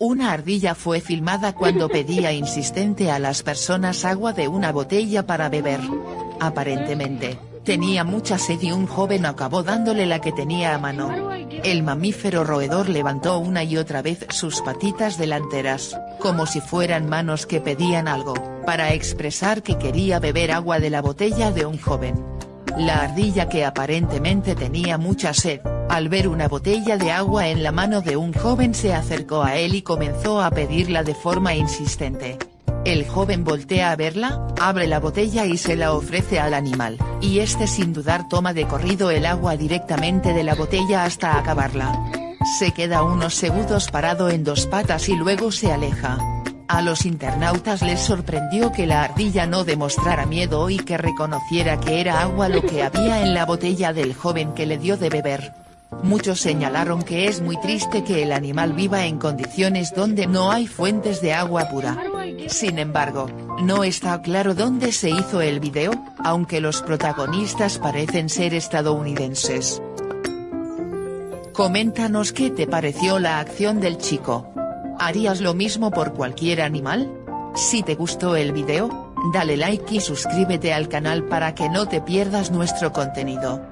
Una ardilla fue filmada cuando pedía insistente a las personas agua de una botella para beber. Aparentemente, tenía mucha sed y un joven acabó dándole la que tenía a mano. El mamífero roedor levantó una y otra vez sus patitas delanteras, como si fueran manos que pedían algo, para expresar que quería beber agua de la botella de un joven. La ardilla, que aparentemente tenía mucha sed, al ver una botella de agua en la mano de un joven, se acercó a él y comenzó a pedirla de forma insistente. El joven voltea a verla, abre la botella y se la ofrece al animal, y este sin dudar toma de corrido el agua directamente de la botella hasta acabarla. Se queda unos segundos parado en dos patas y luego se aleja. A los internautas les sorprendió que la ardilla no demostrara miedo y que reconociera que era agua lo que había en la botella del joven que le dio de beber. Muchos señalaron que es muy triste que el animal viva en condiciones donde no hay fuentes de agua pura. Sin embargo, no está claro dónde se hizo el video, aunque los protagonistas parecen ser estadounidenses. Coméntanos qué te pareció la acción del chico. ¿Harías lo mismo por cualquier animal? Si te gustó el video, dale like y suscríbete al canal para que no te pierdas nuestro contenido.